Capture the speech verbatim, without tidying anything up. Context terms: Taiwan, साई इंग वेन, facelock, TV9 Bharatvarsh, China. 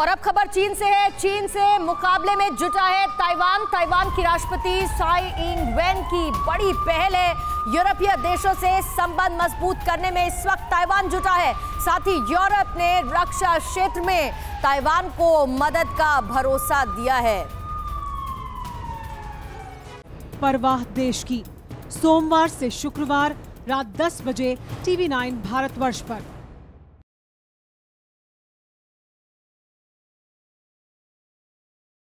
और अब खबर चीन से है। चीन से मुकाबले में जुटा है ताइवान। ताइवान की राष्ट्रपति साई इंग वेन की बड़ी पहल है। यूरोपीय देशों से संबंध मजबूत करने में इस वक्त ताइवान जुटा है। साथ ही यूरोप ने रक्षा क्षेत्र में ताइवान को मदद का भरोसा दिया है। परवाह देश की, सोमवार से शुक्रवार रात दस बजे टीवी नाइन भारतवर्ष पर।